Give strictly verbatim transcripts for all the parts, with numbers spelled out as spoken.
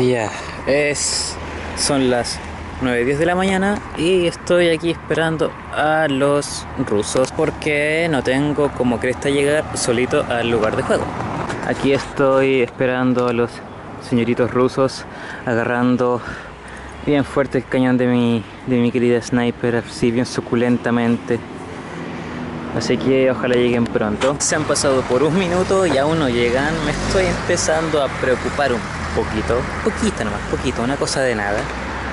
Ya, es, son las nueve diez de la mañana y estoy aquí esperando a los rusos porque no tengo como cresta llegar solito al lugar de juego. Aquí estoy esperando a los señoritos rusos, agarrando bien fuerte el cañón de mi, de mi querida sniper, así bien suculentamente. Así que ojalá lleguen pronto. Se han pasado por un minuto y aún no llegan. Me estoy empezando a preocupar un poquito. Poquito nomás, poquito, una cosa de nada.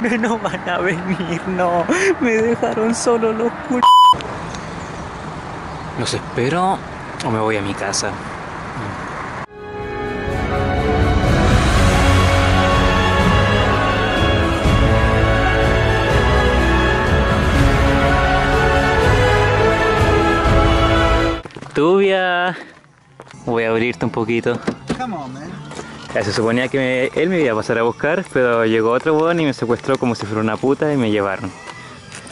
No, no van a venir, no. Me dejaron solo los culos. ¿Los espero o me voy a mi casa? Tubia, voy a abrirte un poquito. Come on, man. Se suponía que me, él me iba a pasar a buscar, pero llegó otro weón y me secuestró como si fuera una puta y me llevaron.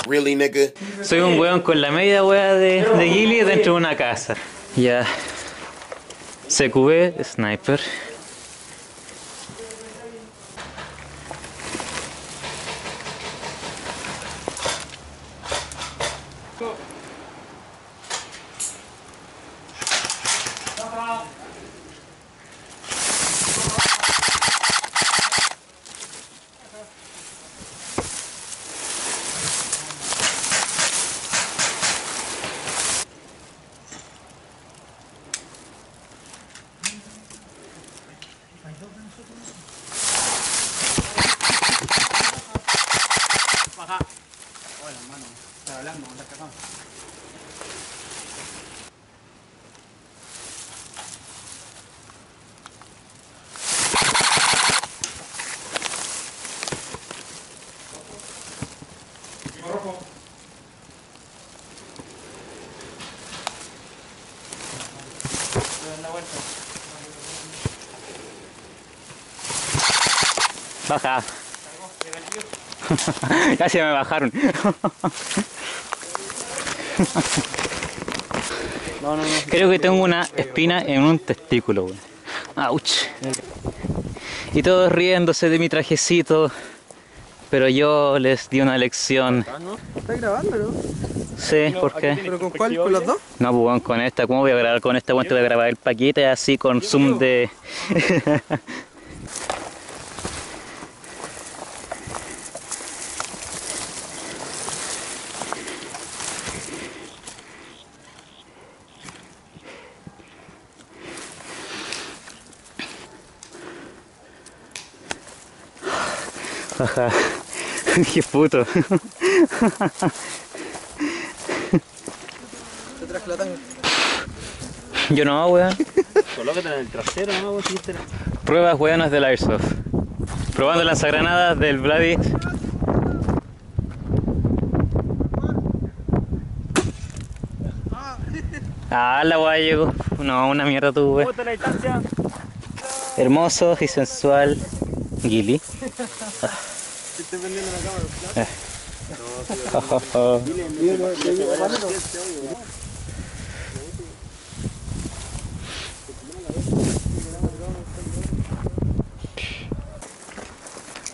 Really, nigga? Soy un weón con la media wea de, de Ghillie dentro de una casa. Ya. C Q B, sniper. Baja. Ya se me bajaron. No, no, no, creo que tengo una espina en un testículo, güey. Ouch. Y todos riéndose de mi trajecito, pero yo les di una lección. ¿Estás grabando? Sí, ¿por qué? ¿Pero con cuál? ¿Con las dos? No, pues con esta. ¿Cómo voy a grabar con esta? Bueno, te voy a grabar el paquete así con zoom de... Ajá, qué puto. ¿Te traes la tanga? Yo no, weón. Colócate en el trasero, no, weón. Pruebas weonas del Airsoft. Probando lanzagranadas del Vladi. Ah, la weá llegó. No, una mierda tú, weón. Hermoso y sensual Ghillie. Estoy prendiendo la cámara, ¿no? Eh. No, oh, oh, oh.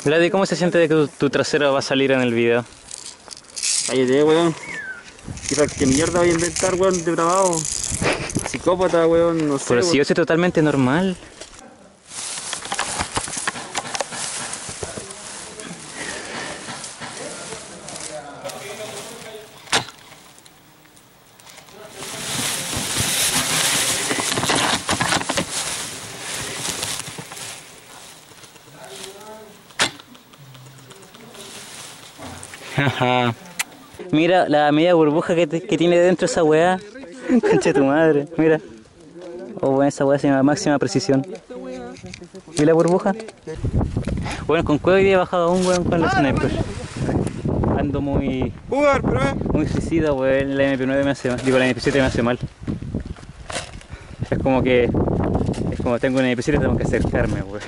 Vladi, ¿cómo se siente de que tu, tu trasero va a salir en el video? Cállate, weón. Quizás que mierda voy a inventar, weón, de trabajo. Psicópata, weón, no sé. Pero si yo soy totalmente normal. Ajá. Mira la media burbuja que, te, que tiene dentro esa weá. Concha tu madre, mira. Oh, bueno, esa weá se llama máxima precisión. ¿Y la burbuja? Bueno, con cueva he bajado a un weón con los snipers. Ando muy... muy suicida, weón. La M P nueve me hace mal. Digo, la M P siete me hace mal. Es como que... es como tengo una M P siete, tengo que acercarme, weón.